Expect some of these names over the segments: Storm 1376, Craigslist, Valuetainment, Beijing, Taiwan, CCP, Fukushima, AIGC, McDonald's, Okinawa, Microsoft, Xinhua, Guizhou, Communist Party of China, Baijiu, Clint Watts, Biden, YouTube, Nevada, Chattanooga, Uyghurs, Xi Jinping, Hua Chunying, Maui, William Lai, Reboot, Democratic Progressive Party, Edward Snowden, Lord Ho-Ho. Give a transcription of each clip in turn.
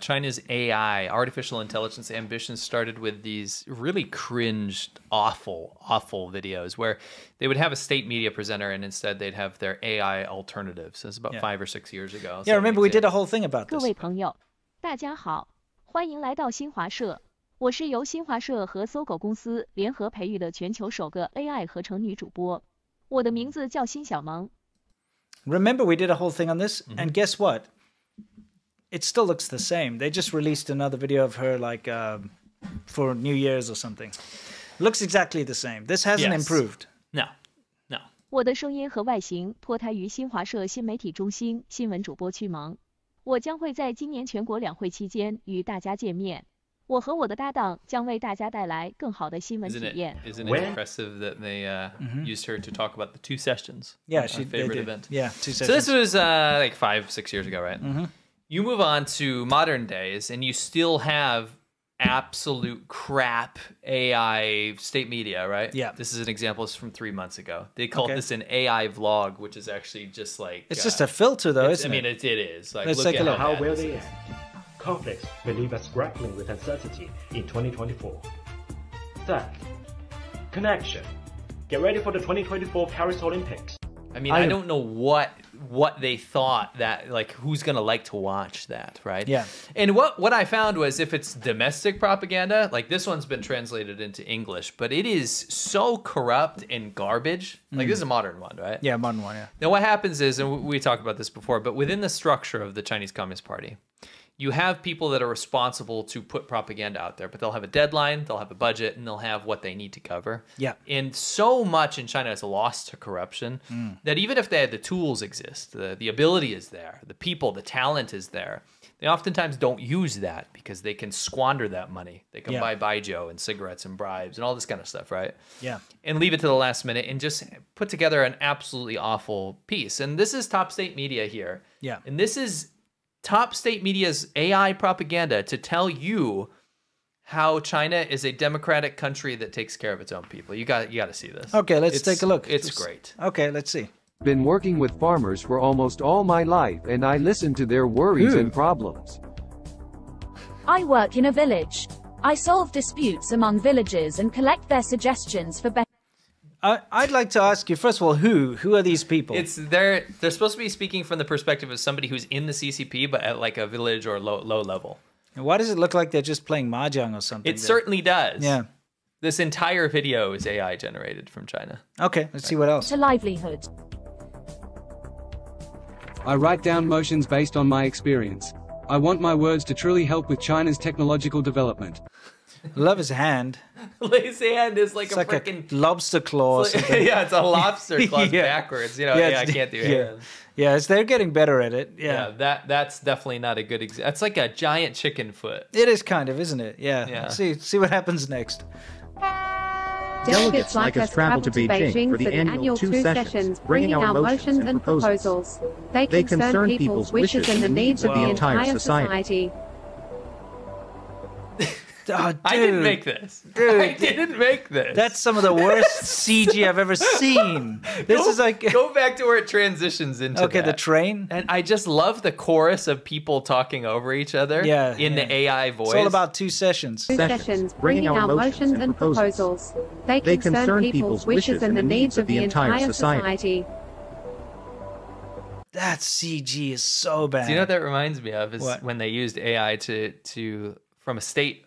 China's AI, artificial intelligence ambitions started with these really cringe, awful videos where they would have a state media presenter and instead they'd have their AI alternatives. It's about 5 or 6 years ago. Yeah, so remember we did a whole thing about this. 各位朋友，大家好，欢迎来到新华社。我是由新华社和搜狗公司联合培育的全球首个 AI 合成女主播。我的名字叫辛小萌。Remember we did a whole thing on this, and guess what? It still looks the same. They just released another video of her like for New Year's or something. Looks exactly the same. This hasn't improved. No, no. 我的声音和外形脱胎于新华社新媒体中心新闻主播屈萌。我将会在今年全国两会期间与大家见面。我和我的搭档将为大家带来更好的新闻体验。Isn't it impressive that they used her to talk about the two sessions? Yeah, she favorite event. Yeah, two sessions. So this was like 5, 6 years ago, right? You move on to modern days, and you still have absolute crap AI state media, right? Yeah. This is an example. It's from 3 months ago. They called this an AI vlog, which is actually just like... It's just a filter, though, isn't it? I mean, it is. Like, let's take a look. How well they are. Conflicts may leave us grappling with uncertainty in 2024. Third, connection. Get ready for the 2024 Paris Olympics. I mean, I don't know what they thought that, like, who's going to like to watch that, right? Yeah. And what I found was if it's domestic propaganda, like this one's been translated into English, but it is so corrupt and garbage. Like this is a modern one, right? Yeah, modern one, yeah. Now what happens is, and we talked about this before, but within the structure of the Chinese Communist Party, you have people that are responsible to put propaganda out there, but they'll have a deadline, they'll have a budget, and they'll have what they need to cover. Yeah. And so much in China is lost to corruption that even if they had the tools exist, the ability is there, the people, the talent is there, they oftentimes don't use that because they can squander that money. They can buy Baijiu and cigarettes and bribes and all this kind of stuff, right? Yeah. And leave it to the last minute and just put together an absolutely awful piece. And this is top state media here. Yeah. And this is top state media's AI propaganda to tell you how China is a democratic country that takes care of its own people. You got to see this. Okay, let's take a look. It's great. Okay, let's see. Been working with farmers for almost all my life, and I listen to their worries and problems. I work in a village. I solve disputes among villagers and collect their suggestions for better. I'd like to ask you, first of all, who are these people? They're supposed to be speaking from the perspective of somebody who's in the CCP, but at like a village or low level. And why does it look like they're just playing mahjong or something? It certainly does. Yeah. This entire video is AI generated from China. Okay, let's see what else. To livelihood. I write down motions based on my experience. I want my words to truly help with China's technological development. Love his hand. His hand is like a freaking lobster claw. It's like, it's a lobster claw backwards. You know, I can't do hands. Yeah, they're getting better at it. Yeah, that's definitely not a good example. It's like a giant chicken foot. It is kind of, isn't it? Yeah. See what happens next. Delegates like us travel to Beijing for the annual two sessions, bringing our motions and proposals. They concern people's wishes and the needs of the entire society. Oh, dude. I didn't make this. Dude. I didn't make this. That's some of the worst CG I've ever seen. This is like... Go back to where it transitions into the train. And I just love the chorus of people talking over each other in the AI voice. It's all about two sessions. Bringing our motions and proposals. They concern people's wishes and the needs of the entire society. That CG is so bad. Do you know what that reminds me of? Is when they used AI to from a state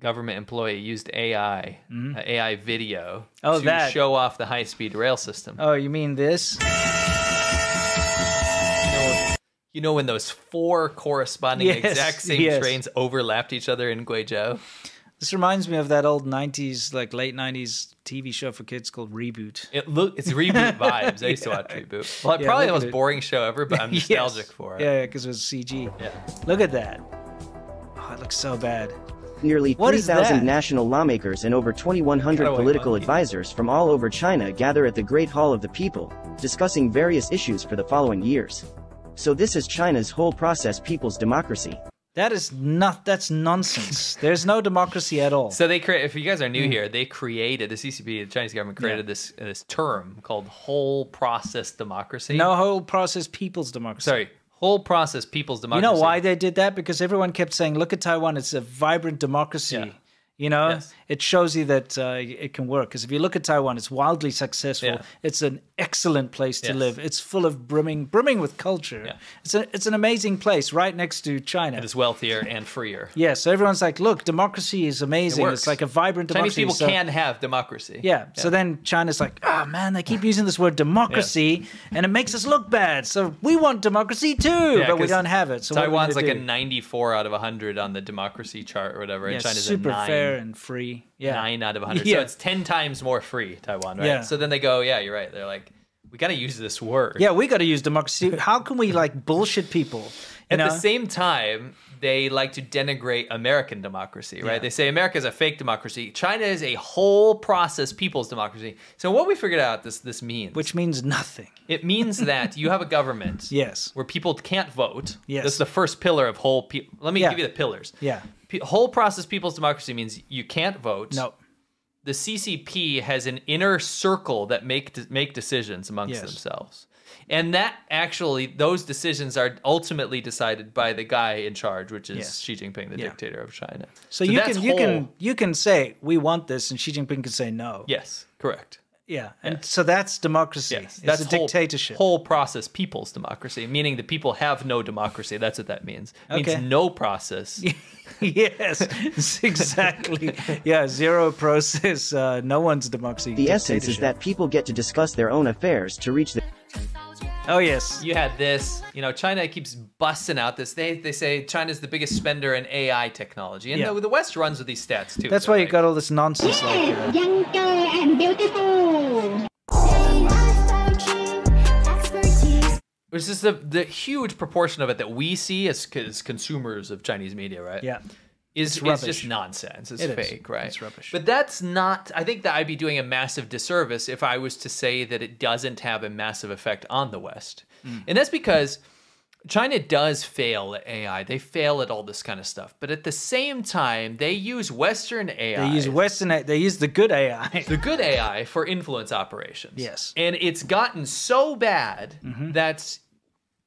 government employee used AI, AI video to show off the high-speed rail system. Oh, you mean this? You know when those four corresponding exact same trains overlapped each other in Guizhou? This reminds me of that old 90s, like late 90s TV show for kids called Reboot. It's Reboot vibes. I used to watch Reboot. Well, probably the most boring show ever, but I'm nostalgic for it. Yeah, because it was CG. Yeah. Look at that. Oh, it looks so bad. Nearly 3,000 national lawmakers and over 2,100 political advisors from all over China gather at the Great Hall of the People, discussing various issues for the following years. So this is China's whole process people's democracy. That's nonsense. There's no democracy at all. So if you guys are new here, they created, the CCP, the Chinese government created this term called whole process democracy. No, whole process people's democracy. Sorry. whole process people's democracy. You know why they did that? Because everyone kept saying, look at Taiwan, it's a vibrant democracy. Yeah. You know, yes. It shows you that it can work. Because if you look at Taiwan, it's wildly successful. Yeah. It's an excellent place to yes. live. It's full of brimming with culture. Yeah. It's an amazing place right next to China. It is wealthier and freer. Yeah, so everyone's like, look, democracy is amazing. It's like a vibrant democracy. Chinese people can have democracy. Yeah, yeah, so then China's like, oh, man, they keep using this word democracy, yes. and it makes us look bad. So we want democracy too, yeah, but we don't have it. So Taiwan's like a 94 out of 100 on the democracy chart or whatever, yeah, and China's super a 9. Fair. And free. Yeah. 9 out of 100. Yeah. So it's 10 times more free, Taiwan, right? Yeah. So then they go, yeah, you're right. They're like, we got to use this word. Yeah, we got to use democracy. How can we like bullshit people? At the same time, they like to denigrate American democracy, right? Yeah. They say America is a fake democracy. China is a whole process people's democracy. So what we figured out this means. Which means nothing. It means that you have a government. Yes. Where people can't vote. Yes. That's the first pillar of whole people. Let me give you the pillars. Yeah. Whole process people's democracy means you can't vote. No. The CCP has an inner circle that make decisions amongst yes. themselves. And that actually, those decisions are ultimately decided by the guy in charge, which is yes. Xi Jinping, the yeah. dictator of China. So you can say, we want this, and Xi Jinping can say no. Yes, correct. Yeah, and yes. so that's democracy. Yes. That's a dictatorship. Whole process, people's democracy, meaning the people have no democracy. That's what that means. It okay. means no process. Yes, exactly. Yeah, zero process, no one's democracy. The essence is that people get to discuss their own affairs to reach the... Oh, yes. You had this. You know, China keeps busting out this. They say China's the biggest spender in AI technology. And yeah. the West runs with these stats, too. That's why you got all this nonsense. Yes, younger and beautiful. Which is the huge proportion of it that we see as consumers of Chinese media, right? Yeah. It's just nonsense. It's fake, right? It's rubbish. But that's not... I think that I'd be doing a massive disservice if I was to say that it doesn't have a massive effect on the West. Mm. And that's because China does fail at AI. They fail at all this kind of stuff. But at the same time, they use Western AI. They use Western AI. They use the good AI. The good AI for influence operations. Yes. And it's gotten so bad mm-hmm. that...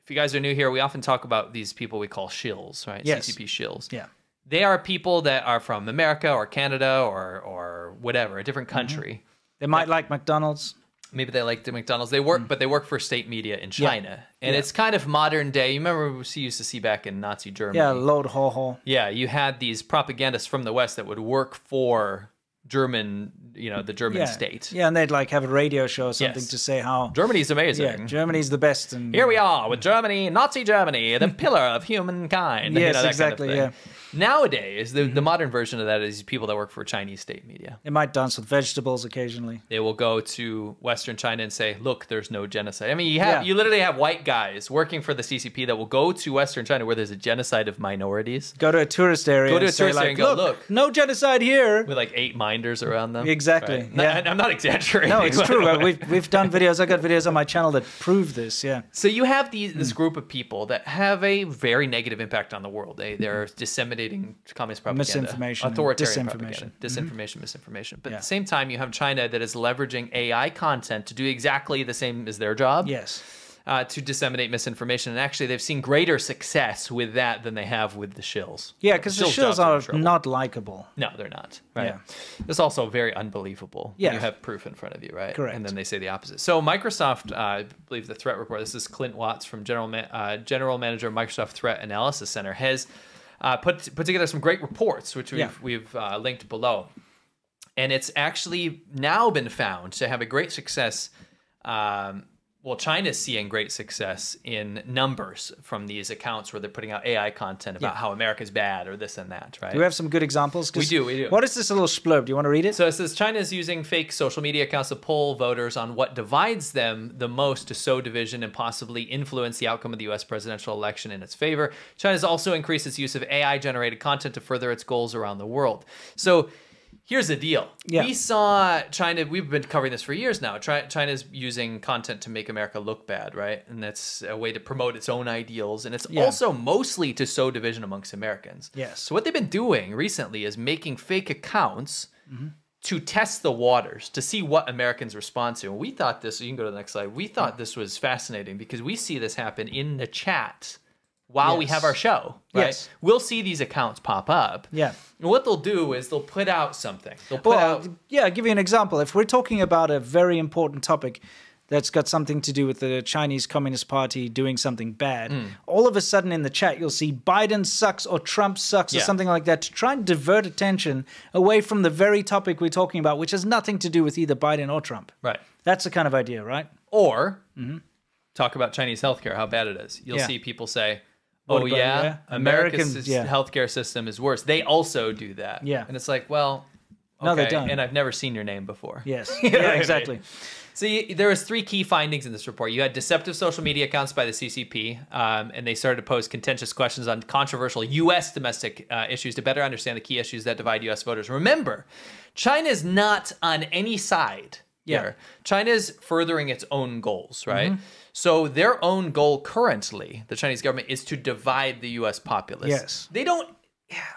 If you guys are new here, we often talk about these people we call shills, right? Yes. CCP shills. Yeah. They are people that are from America or Canada or whatever, a different country. Mm-hmm. They might like McDonald's. Maybe they like the McDonald's. They work, mm-hmm. but they work for state media in China. Yeah. And yeah. it's kind of modern day. You remember we used to see back in Nazi Germany. Yeah, Lord Ho-Ho. Yeah, you had these propagandists from the West that would work for German, you know, the German yeah. state. Yeah, and they'd like have a radio show or something yes. to say how... Germany's amazing. Yeah, Germany's the best. And here we are with Germany, Nazi Germany, the pillar of humankind. Yes, you know, exactly, kind of yeah. Nowadays, the modern version of that is people that work for Chinese state media. They might dance with vegetables occasionally. They will go to Western China and say, look, there's no genocide. I mean, you literally have white guys working for the CCP that will go to Western China where there's a genocide of minorities. Go to a tourist area and go, look, no genocide here. With like 8 minders around them. Exactly. Right. Yeah. I'm not exaggerating. No, it's true. We've done videos. I got videos on my channel that prove this, yeah. So you have this group of people that have a very negative impact on the world. They're disseminating communist propaganda, misinformation, authoritarian propaganda, disinformation, mm-hmm. misinformation. But yeah. at the same time, you have China that is leveraging AI content to do exactly the same as their job. Yes. To disseminate misinformation. And actually, they've seen greater success with that than they have with the shills. Yeah, because the shills are not likable. No, they're not. Right. Yeah. It's also very unbelievable. Yeah. You have proof in front of you, right? Correct. And then they say the opposite. So Microsoft, I believe the threat report, this is Clint Watts from General Manager of Microsoft Threat Analysis Center, has... put together some great reports, which we've linked below. And it's actually now been found to have a great success. Well, China's seeing great success in numbers from these accounts where they're putting out AI content about how America's bad or this and that, right? Do we have some good examples? We do. What is this little splurb? Do you want to read it? So it says, China's using fake social media accounts to poll voters on what divides them the most to sow division and possibly influence the outcome of the U.S. presidential election in its favor. China's also increased its use of AI-generated content to further its goals around the world. So... Here's the deal. Yeah. We saw China, we've been covering this for years now. China's using content to make America look bad, right? And that's a way to promote its own ideals. And it's also mostly to sow division amongst Americans. Yes. So what they've been doing recently is making fake accounts to test the waters, to see what Americans respond to. And we thought this, you can go to the next slide, we thought this was fascinating because we see this happen in the chat while we have our show, right? We'll see these accounts pop up. Yeah. And what they'll do is they'll put out something. They'll put out... Yeah, I'll give you an example. If we're talking about a very important topic that's got something to do with the Chinese Communist Party doing something bad, all of a sudden in the chat you'll see Biden sucks or Trump sucks or something like that to try and divert attention away from the very topic we're talking about, which has nothing to do with either Biden or Trump. Right. That's the kind of idea, right? Or talk about Chinese healthcare, how bad it is. You'll see people say, oh, yeah, America's healthcare system is worse. They also do that. Yeah. And it's like, well, okay, no, they don't. And I've never seen your name before. Yes, yeah, exactly. So there was 3 key findings in this report. You had deceptive social media accounts by the CCP, and they started to pose contentious questions on controversial U.S. domestic issues to better understand the key issues that divide U.S. voters. Remember, China's not on any side here. China's furthering its own goals, right? So their own goal currently, the Chinese government, is to divide the U.S. populace. Yes. They don't,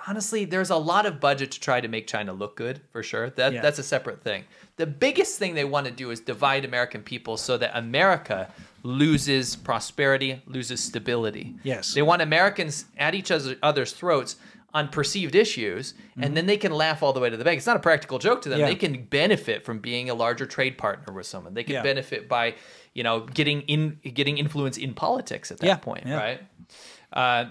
honestly, there's a lot of budget to try to make China look good, for sure. That's a separate thing. The biggest thing they want to do is divide American people so that America loses prosperity, loses stability. Yes. They want Americans at each other's throats on perceived issues, and then they can laugh all the way to the bank. It's not a practical joke to them. They can benefit from being a larger trade partner with someone. They can benefit by, you know, getting influence in politics at that point, right?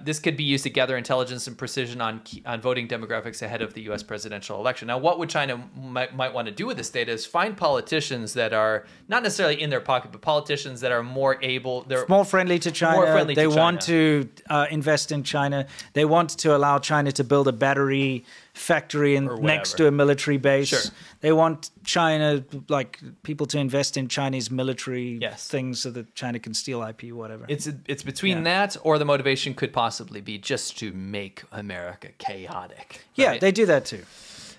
This could be used to gather intelligence and precision on voting demographics ahead of the U.S. presidential election. Now, what would China might want to do with this data is find politicians that are not necessarily in their pocket, but politicians that are more able, they're more friendly to China. More friendly to China. They want to invest in China. They want to allow China to build a battery factory in, next to a military base. Sure. They want China, like, people to invest in Chinese military things so that China can steal IP, whatever. It's between that or the motivation could possibly be just to make America chaotic. Right? Yeah, they do that too.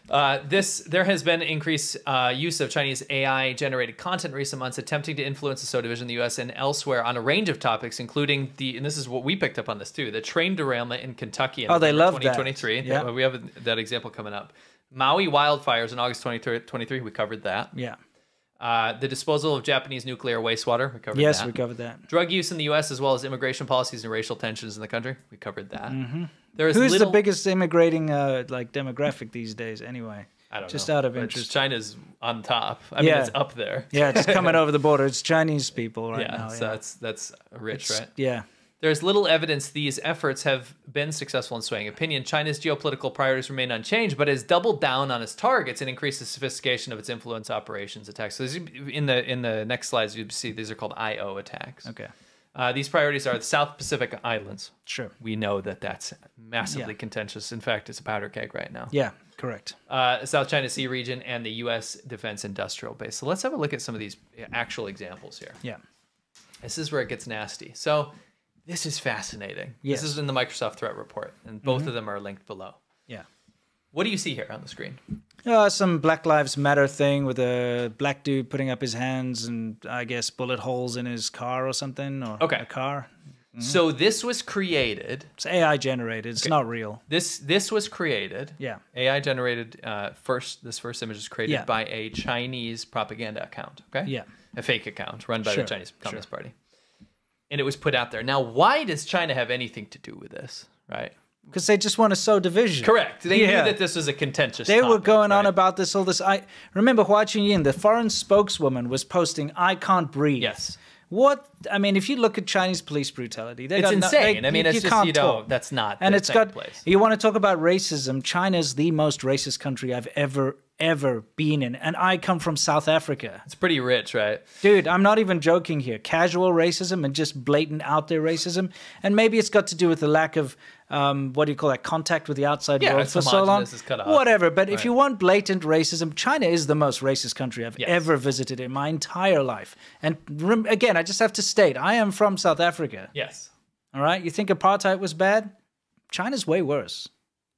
There has been increased use of Chinese AI-generated content in recent months, attempting to influence the division in the U.S. and elsewhere on a range of topics, including the, and this is what we picked up on this too, the train derailment in Kentucky in November 2023. That. Yeah. We have that example coming up. Maui wildfires in August 2023, we covered that. Yeah. The disposal of Japanese nuclear wastewater, we covered that. Yes, we covered that. Drug use in the U.S. as well as immigration policies and racial tensions in the country, we covered that. Mm-hmm. Who's the biggest immigrating like demographic these days anyway? I don't know. Just out of interest. China's on top. I mean, it's up there. Yeah, it's coming over the border. It's Chinese people right now. So that's rich, right? Yeah. There's little evidence these efforts have been successful in swaying opinion. China's geopolitical priorities remain unchanged, but has doubled down on its targets and increased the sophistication of its influence operations attacks. So in the next slides, you see these are called IO attacks. Okay. These priorities are the South Pacific Islands. Sure. We know that that's massively contentious. In fact, it's a powder keg right now. Yeah, correct. South China Sea region and the U.S. defense industrial base. So let's have a look at some of these actual examples here. Yeah. This is where it gets nasty. So this is fascinating. Yes. This is in the Microsoft Threat Report, and both of them are linked below. Yeah. What do you see here on the screen? Some Black Lives Matter thing with a black dude putting up his hands and, I guess, bullet holes in his car or something, or a car. Mm-hmm. So this was created. It's AI generated. It's not real. This was created. Yeah. AI generated. This first image was created by a Chinese propaganda account. Okay. Yeah. A fake account run by the Chinese Communist Party, and it was put out there. Now, why does China have anything to do with this? Right. Because they just want to sow division. Correct. They knew that this was a contentious topic. They were going on about this, all this. Remember Hua Chunying, the foreign spokeswoman, was posting, "I can't breathe." Yes. What? I mean, if you look at Chinese police brutality, it's insane. I mean, it's just, you know, that's not the same place. You want to talk about racism, China's the most racist country I've ever been in, and I come from South Africa. It's pretty rich, right? Dude, I'm not even joking here. Casual racism and just blatant out there racism, and maybe it's got to do with the lack of what do you call that, contact with the outside world for so long, whatever. But if you want blatant racism, China is the most racist country I've ever visited in my entire life. And again, I just have to state, I am from South Africa. Yes. All right. You think apartheid was bad? China's way worse.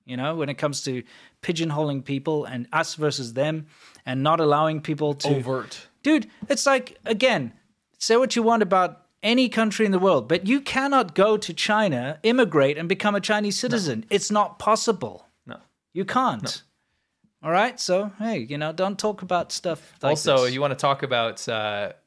You know, when it comes to pigeonholing people and us versus them and not allowing people to... Overt. Dude, it's like, again, say what you want about any country in the world, but you cannot go to China, immigrate, and become a Chinese citizen. No. It's not possible. No. You can't. No. All right, so hey, you know, don't talk about stuff like also, this. You want to talk about,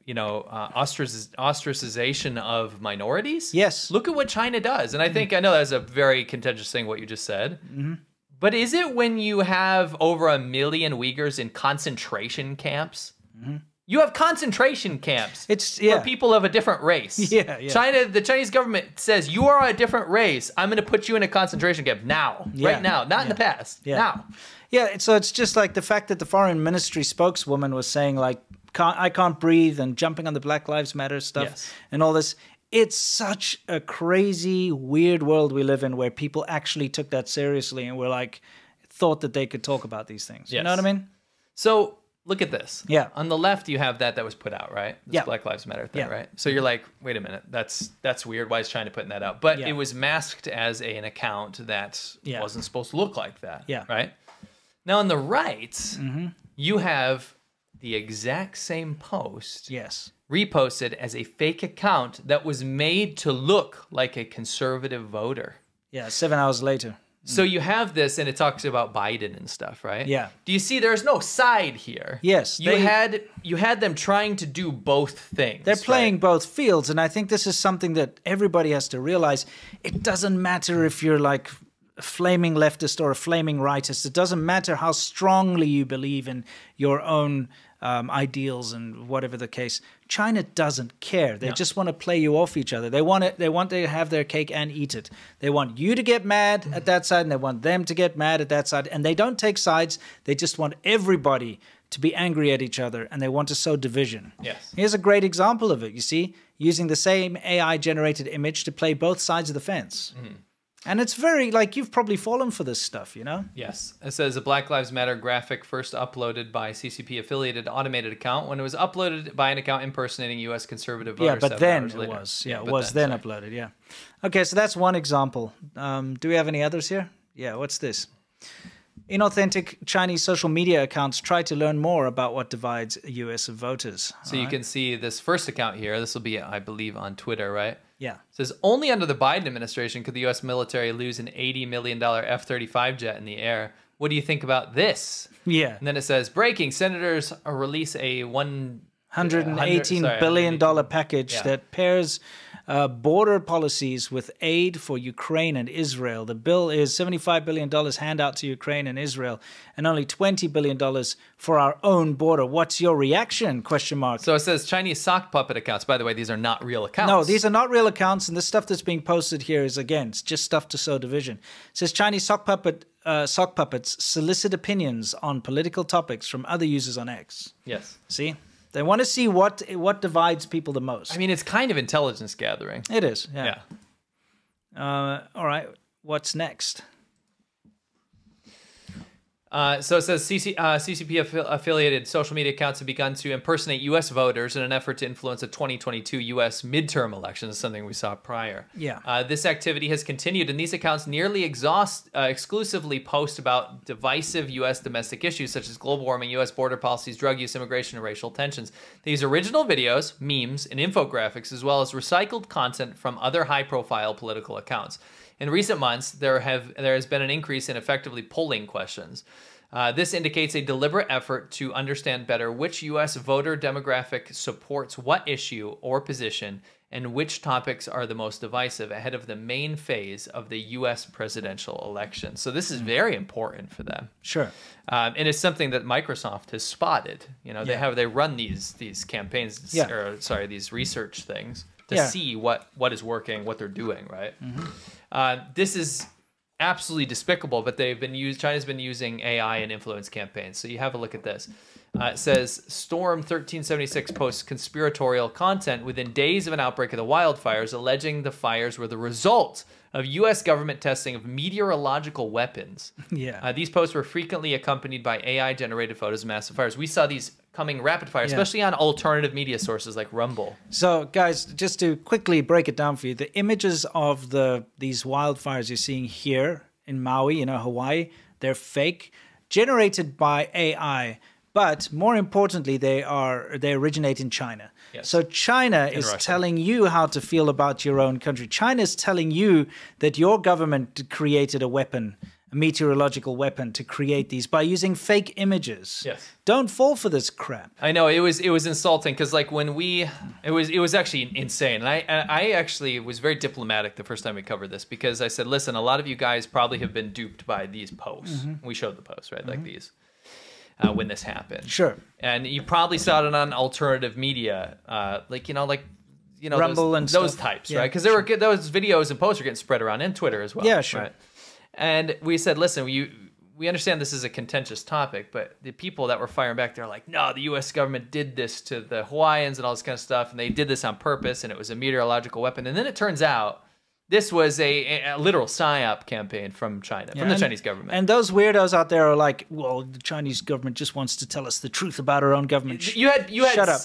you know, ostracization of minorities? Yes. Look at what China does, and I think I know that's a very contentious thing what you just said. Mm-hmm. But is it when you have over 1 million Uyghurs in concentration camps? Mm-hmm. You have concentration camps for people of a different race. Yeah, yeah. China, the Chinese government says, you are a different race. I'm going to put you in a concentration camp now, right now, not in the past, now. Yeah, so it's just like the fact that the foreign ministry spokeswoman was saying, like, I can't breathe and jumping on the Black Lives Matter stuff and all this. It's such a crazy, weird world we live in where people actually took that seriously and were like, thought that they could talk about these things. Yes. You know what I mean? So... Look at this. Yeah. On the left, you have that was put out, right? This Black Lives Matter thing, right? So you're like, wait a minute, that's weird. Why is China putting that out? But it was masked as an account that wasn't supposed to look like that, right? Now on the right, you have the exact same post reposted as a fake account that was made to look like a conservative voter. Yeah, 7 hours later. So you have this, and it talks about Biden and stuff, right? Yeah. Do you see there's no side here? Yes. You had them trying to do both things. They're playing both fields, and I think this is something that everybody has to realize. It doesn't matter if you're like a flaming leftist or a flaming rightist. It doesn't matter how strongly you believe in your own ideals and whatever the case. China doesn't care. They just want to play you off each other. They want to have their cake and eat it. They want you to get mad at that side, and they want them to get mad at that side. And they don't take sides. They just want everybody to be angry at each other, and they want to sow division. Yes. Here's a great example of it, you see, using the same AI-generated image to play both sides of the fence. Mm-hmm. And it's very, like, you've probably fallen for this stuff, you know? Yes. It says a Black Lives Matter graphic first uploaded by CCP-affiliated automated account when it was uploaded by an account impersonating U.S. conservative voters. Yeah, but then it was. Yeah, it was then uploaded, yeah. Okay, so that's one example. Do we have any others here? Yeah, what's this? Inauthentic Chinese social media accounts try to learn more about what divides U.S. voters. So you can see this first account here. This will be, I believe, on Twitter, right? Yeah. It says, only under the Biden administration could the U.S. military lose an $80 million F-35 jet in the air. What do you think about this? Yeah. And then it says, breaking, senators release a $118 billion package that pairs border policies with aid for Ukraine and Israel. The bill is $75 billion handout to Ukraine and Israel, and only $20 billion for our own border. What's your reaction? Question mark. So it says Chinese sock puppet accounts. By the way, these are not real accounts. No, these are not real accounts, and the stuff that's being posted here is, again, it's just stuff to sow division. It says Chinese sock puppets solicit opinions on political topics from other users on X. Yes. See? They want to see what divides people the most. I mean, it's kind of intelligence gathering. It is, yeah. All right, what's next? So it says CCP-affiliated social media accounts have begun to impersonate U.S. voters in an effort to influence the 2022 U.S. midterm elections, something we saw prior. Yeah. This activity has continued, and these accounts nearly exclusively post about divisive U.S. domestic issues such as global warming, U.S. border policies, drug use, immigration, and racial tensions. These original videos, memes, and infographics, as well as recycled content from other high-profile political accounts. In recent months, there has been an increase in effectively polling questions. This indicates a deliberate effort to understand better which U.S. voter demographic supports what issue or position and which topics are the most divisive ahead of the main phase of the U.S. presidential election. So this is very important for them. Sure. And it's something that Microsoft has spotted. You know, they run these campaigns, or sorry, these research things to see what is working, what they're doing, right? Mm-hmm. This is absolutely despicable, but they've been China's been using AI and influence campaigns. So you have a look at this. It says Storm 1376 posts conspiratorial content within days of an outbreak of the wildfires, alleging the fires were the result of U.S. government testing of meteorological weapons. Yeah. These posts were frequently accompanied by AI-generated photos of massive fires. We saw these coming rapid fire, especially on alternative media sources like Rumble. So, guys, just to quickly break it down for you, the images of these wildfires you're seeing here in Maui, you know, Hawaii, they're fake, generated by AI. But more importantly, they originate in China. Yes. So China is telling you how to feel about your own country. China is telling you that your government created a weapon a meteorological weapon to create these by using fake images. Yes. Don't fall for this crap. I know, it was insulting because like when we, it was actually insane. And I actually was very diplomatic the first time we covered this because I said, listen, a lot of you guys probably have been duped by these posts. Mm-hmm. We showed the posts, right? Mm-hmm. Like these. When this happened, sure, and you probably saw it on alternative media, like Rumble and those types, yeah, right? Because there were those videos and posts were getting spread around in Twitter as well, yeah, sure. Right? And we said, listen, we understand this is a contentious topic, but the people that were firing back, they're like, no, the U.S. government did this to the Hawaiians and all this kind of stuff, and they did this on purpose, and it was a meteorological weapon. And then it turns out this was a literal psyop campaign from China, yeah, from the Chinese government. And those weirdos out there are like, well, the Chinese government just wants to tell us the truth about our own government. You had shut up.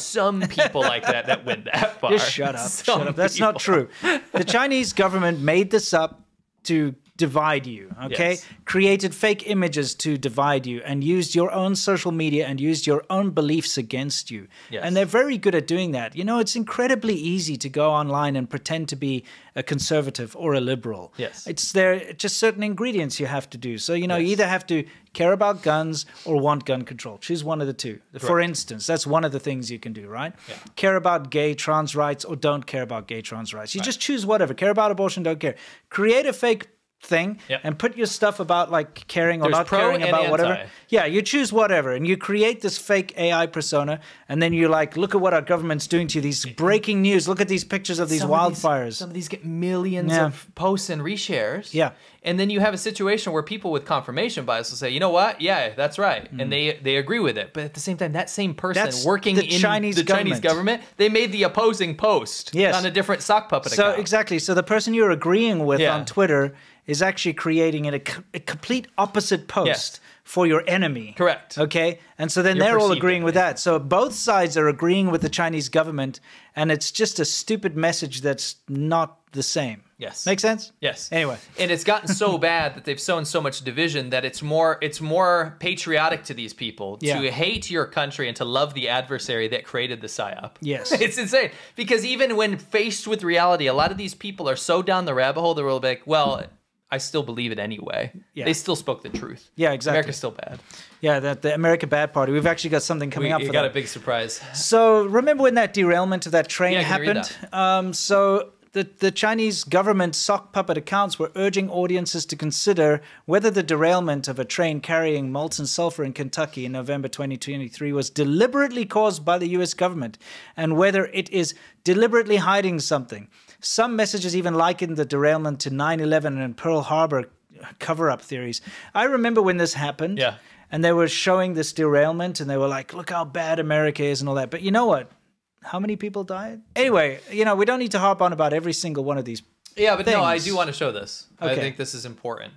Some people like that went that far. Just shut up. That's people. Not true. The Chinese government made this up to divide you, okay? Yes. Created fake images to divide you and used your own social media and used your own beliefs against you. Yes. And they're very good at doing that. You know, it's incredibly easy to go online and pretend to be a conservative or a liberal. Yes. It's just certain ingredients you have to do. So, you know, yes, you either have to care about guns or want gun control. Choose one of the two. Correct. For instance, that's one of the things you can do, right? Yeah. Care about gay trans rights or don't care about gay trans rights. You just choose whatever. Care about abortion, don't care. Create a fake thing, yep, and put your stuff about like caring or not caring about whatever. Anti. Yeah, you choose whatever and you create this fake AI persona and then you're like, look at what our government's doing to you, these breaking news, look at these pictures of these wildfires. Some of these get millions, yeah, of posts and reshares. Yeah. And then you have a situation where people with confirmation bias will say, you know what? Yeah, that's right. Mm-hmm. And they agree with it. But at the same time, that same person working in the Chinese government, they made the opposing post, yes, on a different sock puppet account. So exactly. So the person you're agreeing with, yeah, on Twitter is actually creating a complete opposite post, yes, for your enemy. Correct. Okay? And so then they're all agreeing with that. So both sides are agreeing with the Chinese government, and it's just a stupid message that's not the same. Yes. Make sense? Yes. Anyway. And it's gotten so bad that they've sown so much division that it's more patriotic to these people, yeah, to hate your country and to love the adversary that created the psyop. Yes. It's insane. Because even when faced with reality, a lot of these people are so down the rabbit hole, they're all like, well, I still believe it anyway. Yeah. They still spoke the truth. Yeah, exactly. America's still bad. Yeah, the America Bad Party. We've actually got something coming up for that. We got a big surprise. So remember when that derailment of that train happened? So the Chinese government sock puppet accounts were urging audiences to consider whether the derailment of a train carrying molten sulfur in Kentucky in November 2023 was deliberately caused by the U.S. government and whether it is deliberately hiding something. Some messages even likened the derailment to 9/11 and Pearl Harbor cover-up theories. I remember when this happened, yeah, and they were showing this derailment and they were like, look how bad America is and all that. But you know what? How many people died? Anyway, you know, we don't need to harp on about every single one of these. Yeah, but no, I do want to show this. Okay. I think this is important.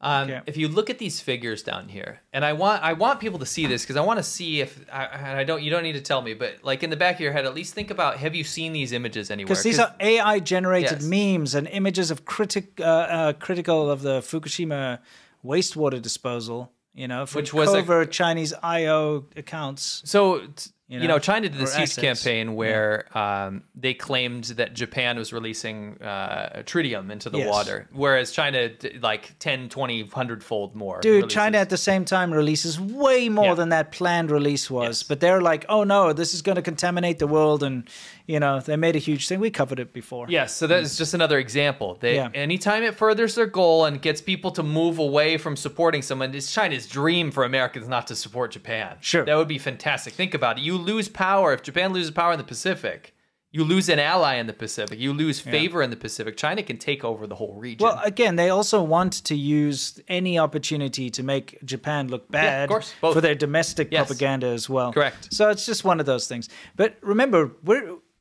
Okay. If you look at these figures down here, and I want people to see this because I want to see if you don't need to tell me, but like in the back of your head, at least think about, have you seen these images anywhere? Because these are AI generated, yes, memes and images of critical of the Fukushima wastewater disposal. You know, from covert Chinese IO accounts. So. You know, China did this huge campaign where, yeah, they claimed that Japan was releasing tritium into the, yes, water, whereas China, like 10, 20, 100-fold more. Dude, releases. China at the same time releases way more, yeah, than that planned release was. Yes. But they're like, oh, no, this is going to contaminate the world. And, you know, they made a huge thing. We covered it before. Yes, yeah, so that's just another example. They, yeah, anytime it furthers their goal and gets people to move away from supporting someone, it's China's dream for Americans not to support Japan. Sure. That would be fantastic. Think about it. You lose power. If Japan loses power in the Pacific, you lose an ally in the Pacific, you lose favor, yeah, in the Pacific. China can take over the whole region. Well, again, they also want to use any opportunity to make Japan look bad, yeah, of course, for their domestic, yes, propaganda as well. Correct. So it's just one of those things. But remember,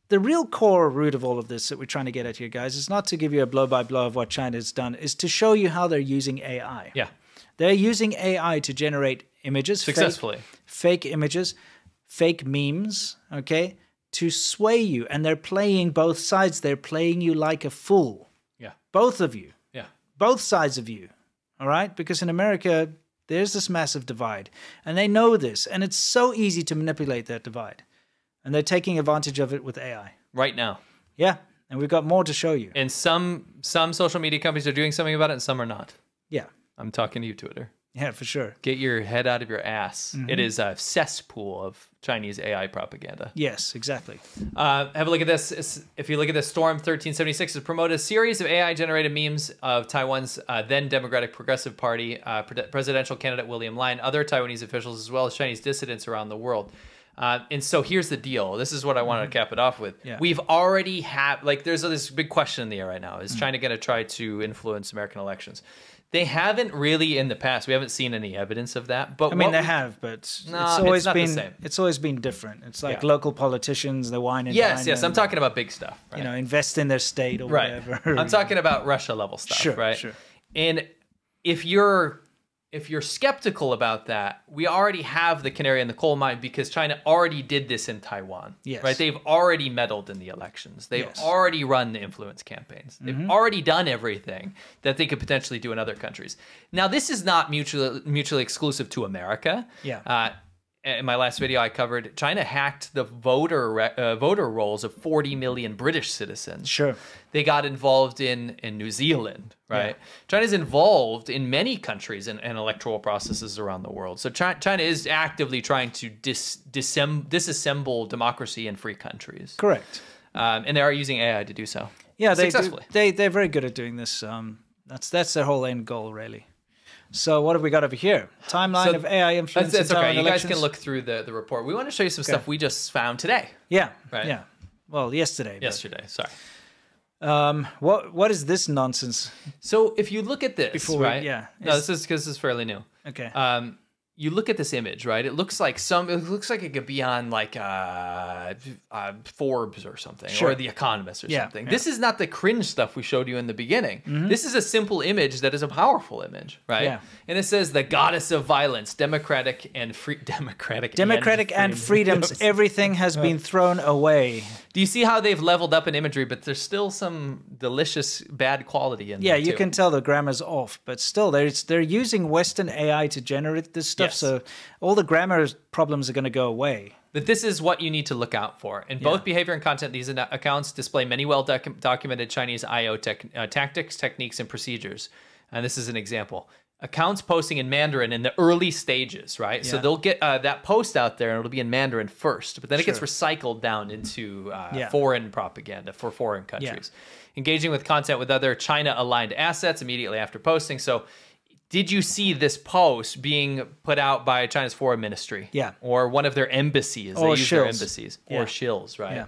the real core root of all of this that we're trying to get at here, guys, is not to give you a blow-by-blow of what China's done, is to show you how they're using AI. Yeah. They're using AI to generate images. Successfully. Fake images. Fake memes, okay, to sway you. And they're playing both sides. They're playing you like a fool. Yeah. Both of you. Yeah. Both sides of you, all right? Because in America, there's this massive divide. And they know this. And it's so easy to manipulate that divide. And they're taking advantage of it with AI. Right now. Yeah. And we've got more to show you. And some social media companies are doing something about it and some are not. Yeah. I'm talking to you, Twitter. Yeah, for sure. Get your head out of your ass. Mm-hmm. It is a cesspool of Chinese AI propaganda. Yes, exactly. Have a look at this. If you look at this, Storm 1376 has promoted a series of AI-generated memes of Taiwan's then Democratic Progressive Party, presidential candidate William Lai, and other Taiwanese officials, as well as Chinese dissidents around the world. And so here's the deal. This is what I wanted to cap it off with. Yeah. We've already had, like, there's this big question in the air right now. Is China going to try to influence American elections? They haven't really in the past. We haven't seen any evidence of that. But I mean, they have, but no, it's always been different. It's like local politicians, they whine and dine. Yes, I'm talking about big stuff. Right? You know, invest in their state or whatever. I'm talking about Russia level stuff, right? Sure. And if you're skeptical about that, we already have the canary in the coal mine because China already did this in Taiwan. Yes. Right? They've already meddled in the elections. They've already run the influence campaigns. They've already done everything that they could potentially do in other countries. Now, this is not mutually exclusive to America. Yeah. In my last video, I covered China hacked the voter rolls of 40 million British citizens. Sure. They got involved in New Zealand, right? Yeah. China's involved in many countries and electoral processes around the world. So China is actively trying to disassemble democracy in free countries. Correct. And they are using AI to do so. Yeah, they're very good at doing this. That's their whole end goal, really. So what have we got over here? Timeline of AI influence. That's okay. You guys can look through the report. We want to show you some stuff we just found today. Yeah. Right. Yeah. Well, yesterday. Yesterday. Sorry. What is this nonsense? So if you look at this, right? Yeah. No, this is because it's fairly new. Okay. You look at this image, right? It looks like it could be on like Forbes or something, or The Economist or something. Yeah. This is not the cringe stuff we showed you in the beginning. This is a simple image that is a powerful image, right? Yeah. And it says the goddess of violence, democratic and freedoms. Everything has been thrown away. Do you see how they've leveled up in imagery, but there's still some delicious bad quality in there too? Yeah, you can tell the grammar's off, but still they're using Western AI to generate this stuff. Yes. So all the grammar problems are going to go away. But this is what you need to look out for. In both behavior and content, these accounts display many well-documented Chinese I.O. tactics, techniques, and procedures. And this is an example. Accounts posting in Mandarin in the early stages, right? Yeah. So they'll get that post out there, and it'll be in Mandarin first. But then it gets recycled down into foreign propaganda for foreign countries. Yeah. Engaging with content with other China-aligned assets immediately after posting. So did you see this post being put out by China's foreign ministry? Yeah. Or one of their embassies. Or they use their embassies. Yeah. Or shills, right? Yeah.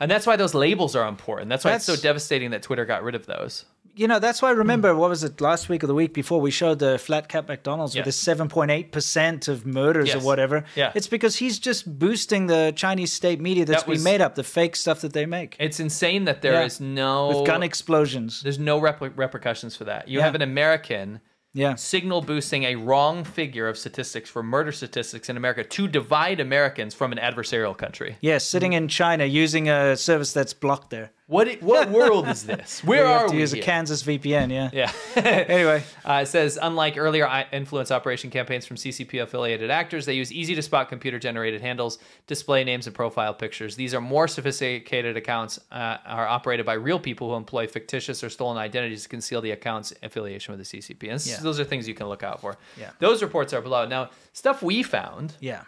And that's why those labels are important. That's why it's so devastating that Twitter got rid of those. You know, that's why I remember, what was it, last week or the week before, we showed the flat cap McDonald's with the 7.8% of murders or whatever. Yeah. It's because he's just boosting the Chinese state media that's been made up, the fake stuff that they make. It's insane that there is no... With gun explosions. There's no repercussions for that. You have an American... Yeah. Signal boosting a wrong figure of statistics for murder statistics in America to divide Americans from an adversarial country. Yes, sitting in China using a service that's blocked there. What world is this? Where are we? You have to use a Kansas VPN, yeah. Anyway. It says, unlike earlier influence operation campaigns from CCP-affiliated actors, they use easy-to-spot computer-generated handles, display names, and profile pictures. These are more sophisticated accounts are operated by real people who employ fictitious or stolen identities to conceal the account's affiliation with the CCP. And those are things you can look out for. Yeah. Those reports are below. Now, stuff we found, and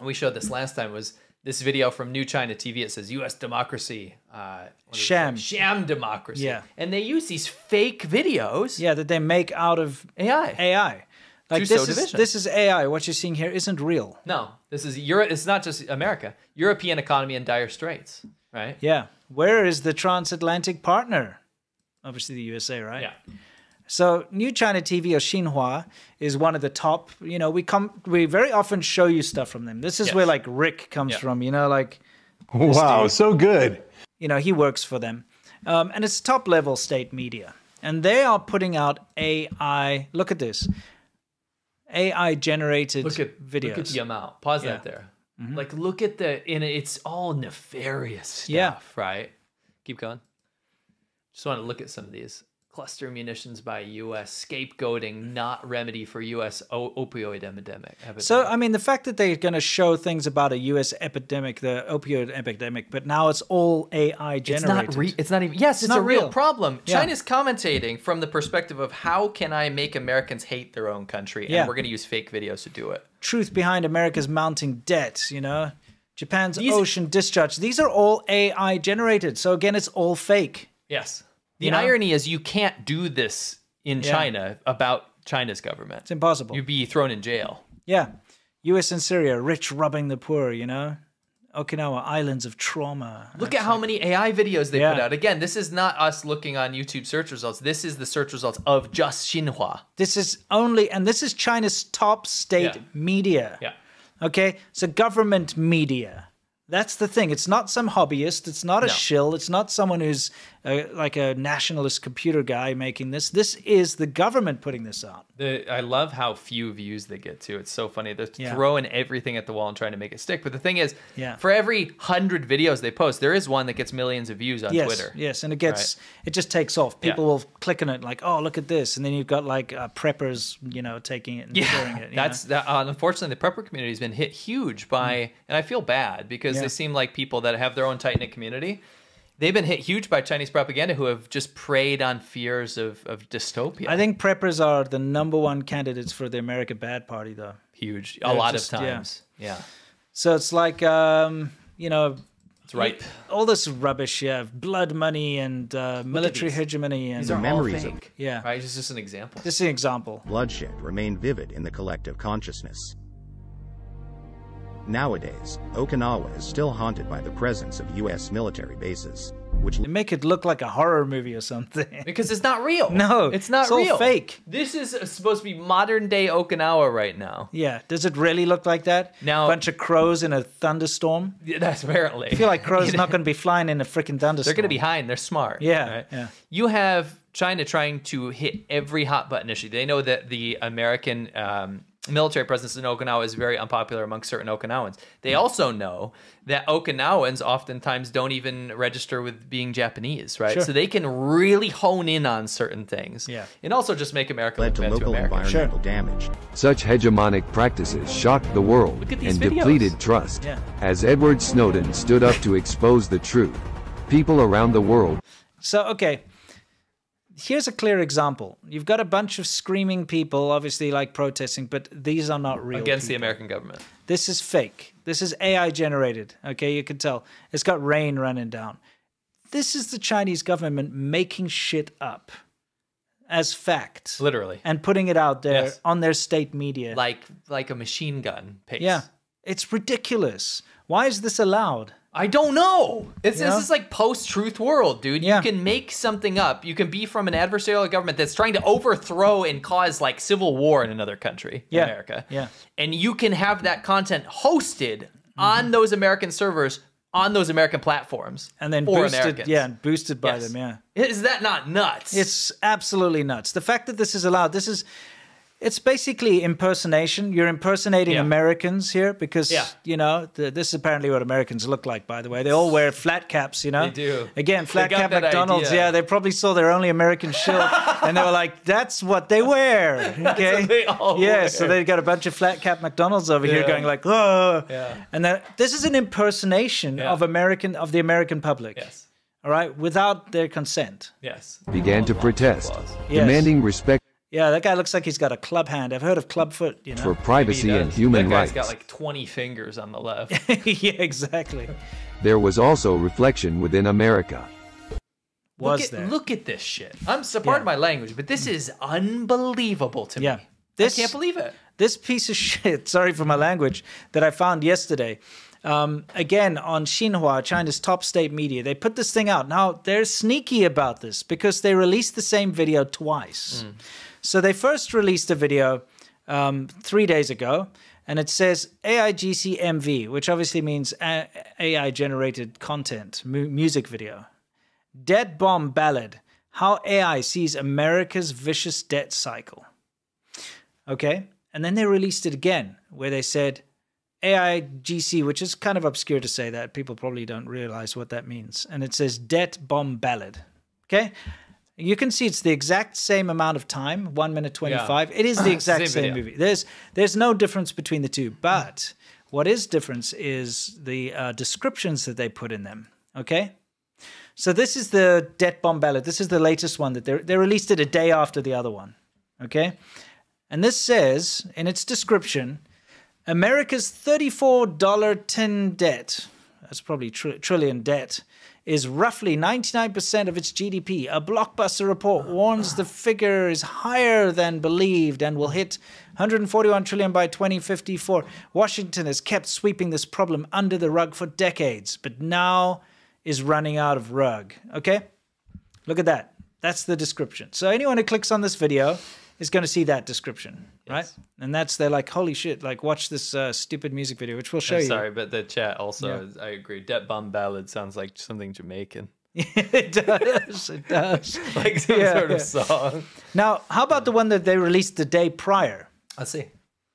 we showed this last time, was... This video from New China TV, it says U.S. democracy. Sham democracy. Yeah. And they use these fake videos. Yeah, that they make out of AI. Like this is AI. What you're seeing here isn't real. No, this is Europe. It's not just America. European economy in dire straits, right? Yeah. Where is the transatlantic partner? Obviously the USA, right? Yeah. So New China TV or Xinhua is one of the top, you know, we very often show you stuff from them. This is where like Rick comes from, you know, like. Wow, dude, so good. You know, he works for them. And it's top level state media. And they are putting out AI, look at this, AI generated videos. Look at the amount, pause that there. Like look at it's all nefarious stuff, right? Keep going. Just want to look at some of these. cluster munitions by U.S., scapegoating, not remedy for U.S. opioid epidemic. So, I mean, the fact that they're going to show things about a U.S. epidemic, the opioid epidemic, but now it's all AI generated. It's not even. Yes, it's a real problem. Yeah. China's commentating from the perspective of how can I make Americans hate their own country, and we're going to use fake videos to do it. Truth behind America's mounting debt, you know? Japan's ocean discharge. These are all AI generated. So, again, it's all fake. Yes. The irony is you can't do this in China about China's government. It's impossible. You'd be thrown in jail. Yeah. U.S. and Syria, rich robbing the poor, you know? Okinawa, islands of trauma. Look at how many AI videos they put out. Again, this is not us looking on YouTube search results. This is the search results of just Xinhua. This is only, and this is China's top state media. Yeah. Okay? So government media. That's the thing. It's not some hobbyist. It's not a shill. It's not someone who's like a nationalist computer guy making this. This is the government putting this out. I love how few views they get to. It's so funny. They're throwing everything at the wall and trying to make it stick. But the thing is, for every 100 videos they post, there is one that gets millions of views on Twitter. Yes, and it gets it just takes off. People will click on it like, oh, look at this. And then you've got like preppers, you know, taking it and sharing it. Unfortunately, the prepper community has been hit huge by, and I feel bad because they seem like people that have their own tight-knit community. They've been hit huge by Chinese propaganda who have just preyed on fears of dystopia. I think preppers are the #1 candidates for the America Bad Party, though. Huge. They're a lot of times. Yeah. So it's like, you know... It's ripe. All this rubbish, blood money and military hegemony. And these are memories of... Yeah. Right? It's just an example. Just an example. Bloodshed remained vivid in the collective consciousness. Nowadays, Okinawa is still haunted by the presence of U.S. military bases, which they make it look like a horror movie or something. Because it's not real. No, it's not real. It's all fake. This is supposed to be modern-day Okinawa right now. Yeah. Does it really look like that? Now, bunch of crows in a thunderstorm? Yeah, that's apparently. I feel like crows are not going to be flying in a freaking thunderstorm. They're going to be hiding. They're smart. Yeah, right? You have China trying to hit every hot-button issue. They know that the American... military presence in Okinawa is very unpopular among certain Okinawans. They also know that Okinawans oftentimes don't even register with being Japanese, right? Sure. So they can really hone in on certain things. Yeah. And also just make America look bad to America. Environmental damage. Such hegemonic practices shocked the world and depleted trust. Yeah. As Edward Snowden stood up to expose the truth, people around the world... So, okay. Here's a clear example. You've got a bunch of screaming people, obviously, like protesting, but these are not real. Against the American government. This is fake. This is AI generated. Okay, you can tell. It's got rain running down. This is the Chinese government making shit up as fact. Literally. And putting it out there on their state media. Like a machine gun pace. Yeah. It's ridiculous. Why is this allowed? I don't know. This is like post-truth world, dude. Yeah. You can make something up. You can be from an adversarial government that's trying to overthrow and cause like civil war in another country, America. Yeah. And you can have that content hosted on those American servers, on those American platforms. And then boosted, boosted by them, Is that not nuts? It's absolutely nuts. The fact that this is allowed, this is... It's basically impersonation. You're impersonating Americans here because, you know, this is apparently what Americans look like, by the way. They all wear flat caps, you know? They do. Again, flat cap McDonald's. Idea. Yeah, they probably saw their only American shield and they were like, that's what they wear. Okay. That's what they all wear. So they got a bunch of flat cap McDonald's over here going like, oh. Yeah. And this is an impersonation of the American public. Yes. All right? Without their consent. Yes. Began to protest, demanding respect. Yeah, that guy looks like he's got a club hand. I've heard of clubfoot, you know. For privacy and human rights. That guy's got like 20 fingers on the left. Yeah, exactly. There was also reflection within America. Look at this shit. I'm sorry, pardon my language, but this is unbelievable to me. I can't believe it. This piece of shit, sorry for my language, that I found yesterday. Again, on Xinhua, China's top state media, they put this thing out. Now, they're sneaky about this because they released the same video twice. So they first released a video 3 days ago, and it says AIGCMV, which obviously means AI-generated content, music video. Debt Bomb Ballad, How AI Sees America's Vicious Debt Cycle. Okay, and then they released it again, where they said... AIGC, which is kind of obscure to say that. People probably don't realize what that means. And it says Debt Bomb Ballad. Okay? You can see it's the exact same amount of time, 1 minute 25. Yeah. It is the exact same movie. There's no difference between the two. But what is difference is the descriptions that they put in them. Okay, so this is the Debt Bomb Ballad. This is the latest one that they released it a day after the other one. Okay, and this says in its description, America's $34 tin debt. That's probably trillion debt. Is roughly 99% of its GDP. A blockbuster report warns the figure is higher than believed and will hit 141 trillion by 2054. Washington has kept sweeping this problem under the rug for decades, but now is running out of rug. Okay? Look at that. That's the description. So anyone who clicks on this video is going to see that description, right? And that's, they're like, holy shit, like, watch this stupid music video, which we'll show you. Sorry, but the chat also, I agree, Debt Bomb Ballad sounds like something Jamaican. It does, it does. Like some sort of song. Now, how about the one that they released the day prior? I see.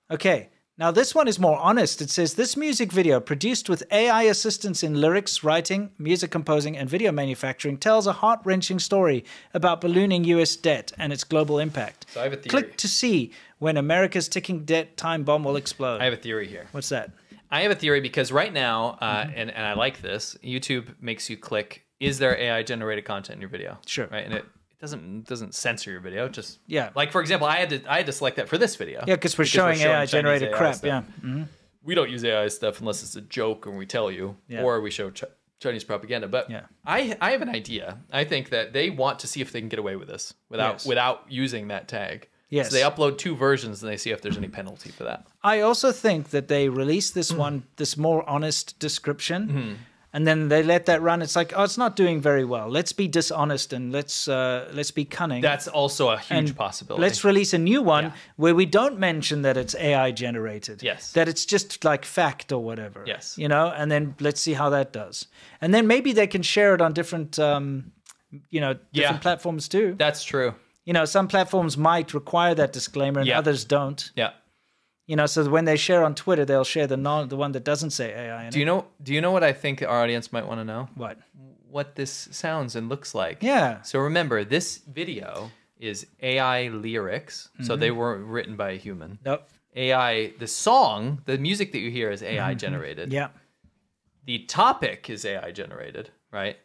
Okay, now this one is more honest. It says, this music video, produced with AI assistance in lyrics, writing, music composing, and video manufacturing, tells a heart-wrenching story about ballooning U.S. debt and its global impact. So I have a theory. Click to see when America's ticking debt time bomb will explode. I have a theory here. What's that? I have a theory because right now, and I like this, YouTube makes you click, is there AI-generated content in your video? Sure. Right, and it doesn't censor your video, just like, for example, I had to select that for this video. Yeah, because we're showing AI generated crap. Stuff. Yeah. Mm-hmm. We don't use AI stuff unless it's a joke and we tell you, or we show Chinese propaganda. But I have an idea. I think that they want to see if they can get away with this without using that tag. Yes. So they upload two versions and they see if there's any penalty for that. I also think that they release this one, this more honest description. Mm-hmm. And then they let that run. It's like, oh, it's not doing very well. Let's be dishonest and let's be cunning. That's also a huge possibility. Let's release a new one where we don't mention that it's AI generated. Yes. That it's just like fact or whatever. Yes. You know, and then let's see how that does. And then maybe they can share it on different, you know, different platforms too. That's true. You know, some platforms might require that disclaimer and others don't. Yeah. You know, so when they share on Twitter, they'll share the one that doesn't say AI. In Do you know what I think our audience might want to know? What? What this sounds and looks like. Yeah. So remember, this video is AI lyrics, so they weren't written by a human. Nope. AI, the song, the music that you hear is AI generated. Yeah. The topic is AI generated, right?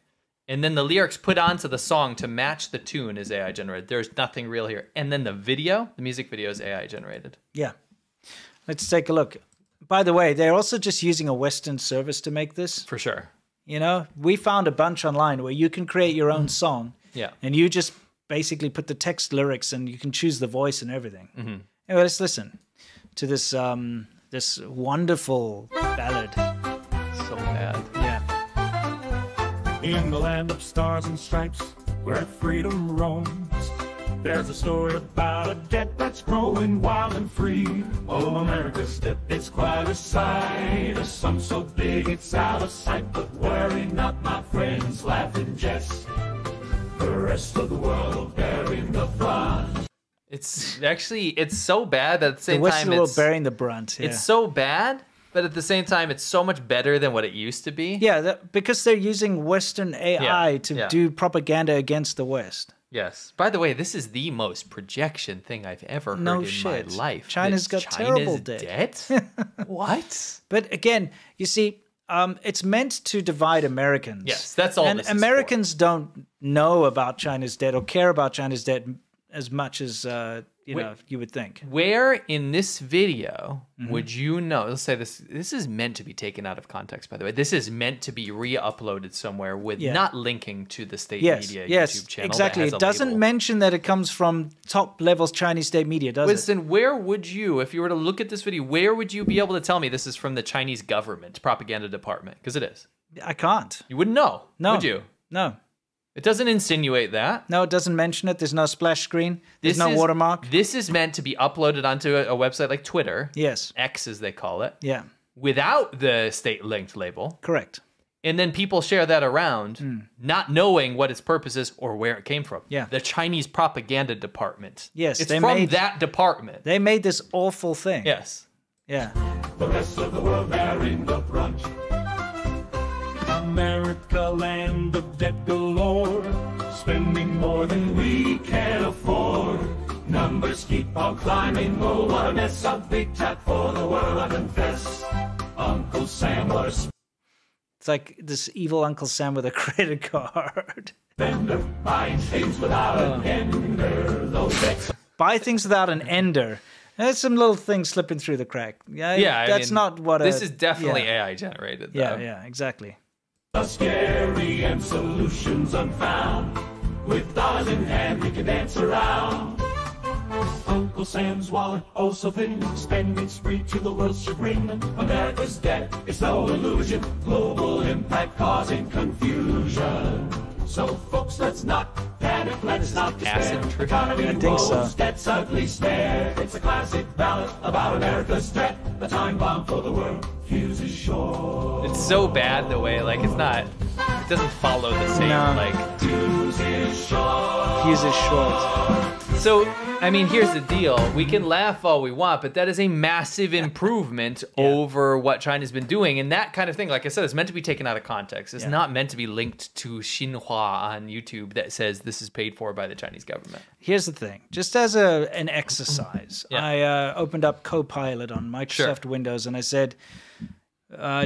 And then the lyrics put onto the song to match the tune is AI generated. There's nothing real here. And then the video, the music video is AI generated. Yeah. Let's take a look. By the way, they're also just using a Western service to make this. For sure. You know, we found a bunch online where you can create your own song. Yeah. And you just basically put the text lyrics and you can choose the voice and everything. Mm-hmm. Anyway, let's listen to this, this wonderful ballad. So bad. Yeah. In the land of stars and stripes, where freedom roams, there's a story about a debt that's growing wild and free. Oh, America's debt, it's quite a sight. A sum so big it's out of sight. But worry not, my friends, laugh and jest. The rest of the world bearing the brunt. It's actually, it's so bad that at the same time it's bearing the brunt. Yeah. It's so bad, but at the same time it's so much better than what it used to be. Yeah, that, because they're using Western AI to do propaganda against the West. Yes. By the way, this is the most projection thing I've ever heard in my life. China's got terrible debt. What? But again, you see, it's meant to divide Americans. Yes, that's all. And Americans don't know about China's debt or care about China's debt as much as you would think. Where in this video would you know? Let's say this is meant to be taken out of context, by the way. This is meant to be re-uploaded somewhere with not linking to the state media YouTube channel. Exactly. It doesn't mention that it comes from top level Chinese state media, does it? Listen, where would you, if you were to look at this video, where would you be able to tell me this is from the Chinese government propaganda department? Because it is. I can't. You wouldn't know. No. Would you? No. It doesn't insinuate that. No, it doesn't mention it. There's no splash screen. There's no watermark. This is meant to be uploaded onto a website like Twitter. Yes. X, as they call it. Yeah. Without the state-linked label. Correct. And then people share that around, not knowing what its purpose is or where it came from. Yeah. The Chinese propaganda department. Yes. It's from that department. They made this awful thing. Yes. Yeah. The rest of the world bearing the brunt. America, land of debt galore, spending more than we can afford. Numbers keep on climbing, oh what a mess, a big tap for the world, I confess. Uncle Sam, what a... It's like this evil Uncle Sam with a credit card. Vendor buying things without an ender. Buy things without an ender. There's some little thing slipping through the crack. Yeah, that's not what this is definitely AI generated, though. Yeah, exactly. A scary and solutions unfound. With dollars in hand, we can dance around. Uncle Sam's wallet, oh so thin, spending spree to the world's chagrin. America's debt is no illusion, global impact causing confusion. So folks, let's not panic, let's not despair. Economy rolls, debt's ugly stare. It's a classic ballad about America's threat. The time bomb for the world, fuse is short. It's so bad the way, like, it's not, it doesn't follow the same, like, fuse is short. Fuse is short. So, I mean, here's the deal. We can laugh all we want, but that is a massive improvement over what China's been doing. And that kind of thing, like I said, it's meant to be taken out of context. It's not meant to be linked to Xinhua on YouTube that says this is paid for by the Chinese government. Here's the thing. Just as an exercise, I opened up Copilot on Microsoft Windows and I said,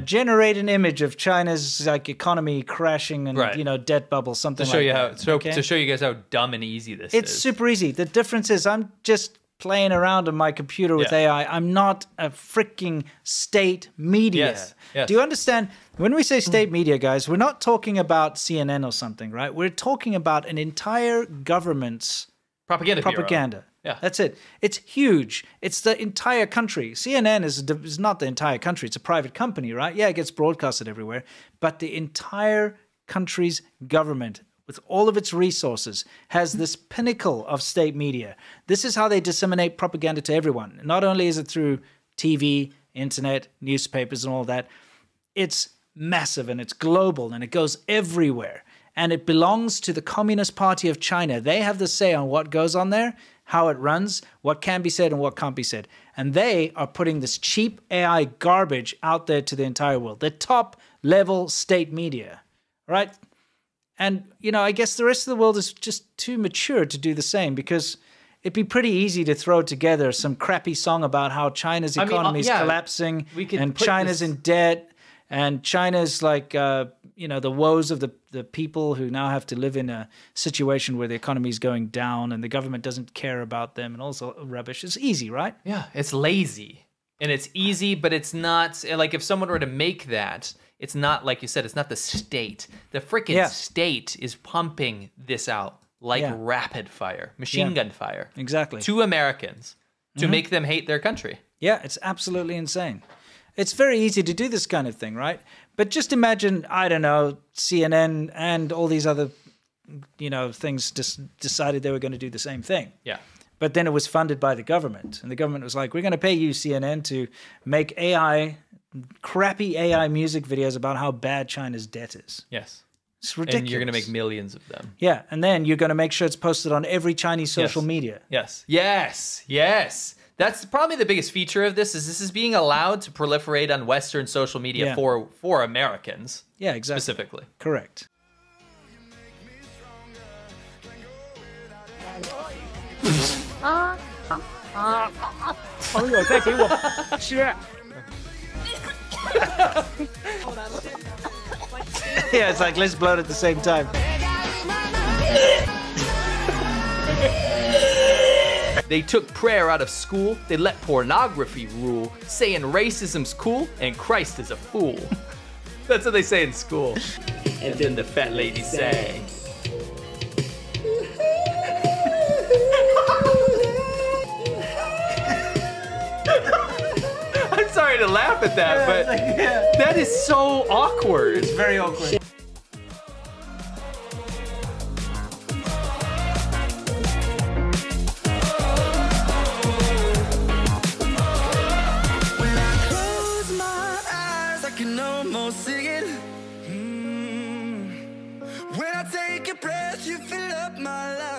generate an image of China's like economy crashing and you know, debt bubble, something to show like you that. To show you guys how dumb and easy this is. It's super easy. The difference is I'm just playing around on my computer with AI. I'm not a freaking state media. Do you understand? When we say state media, guys, we're not talking about CNN or something, right? We're talking about an entire government's propaganda. Yeah. That's it. It's huge. It's the entire country. CNN is not the entire country. It's a private company, right? Yeah, it gets broadcasted everywhere. But the entire country's government, with all of its resources, has this pinnacle of state media. This is how they disseminate propaganda to everyone. Not only is it through TV, internet, newspapers, and all that, it's massive and it's global and it goes everywhere. And it belongs to the Communist Party of China. They have the say on what goes on there, how it runs, what can be said and what can't be said. And they are putting this cheap AI garbage out there to the entire world. The top-level state media, right? And, you know, I guess the rest of the world is just too mature to do the same because it'd be pretty easy to throw together some crappy song about how China's economy is collapsing and China's in debt and China's like... you know, the woes of the people who now have to live in a situation where the economy is going down and the government doesn't care about them and all sorts of rubbish. It's easy, right? Yeah, it's lazy. And it's easy, but it's not... Like, if someone were to make that, it's not, like you said, it's not the state. The frickin' state is pumping this out like rapid fire, machine gun fire. Exactly. To Americans to make them hate their country. Yeah, it's absolutely insane. It's very easy to do this kind of thing, right? But just imagine, I don't know, CNN and all these other, you know, things just decided they were going to do the same thing. Yeah. But then it was funded by the government. And the government was like, we're going to pay you, CNN, to make AI, crappy AI music videos about how bad China's debt is. Yes. It's ridiculous. And you're going to make millions of them. Yeah. And then you're going to make sure it's posted on every Chinese social media. Yes. Yes. Yes. That's probably the biggest feature of this is being allowed to proliferate on Western social media for Americans. Yeah, exactly. Specifically. Correct. Yeah, it's like, let's blow it at the same time. They took prayer out of school, they let pornography rule, saying racism's cool and Christ is a fool. That's what they say in school. And then the fat lady sang. I'm sorry to laugh at that, but that is so awkward. It's very awkward. When I take a breath, you fill up my life.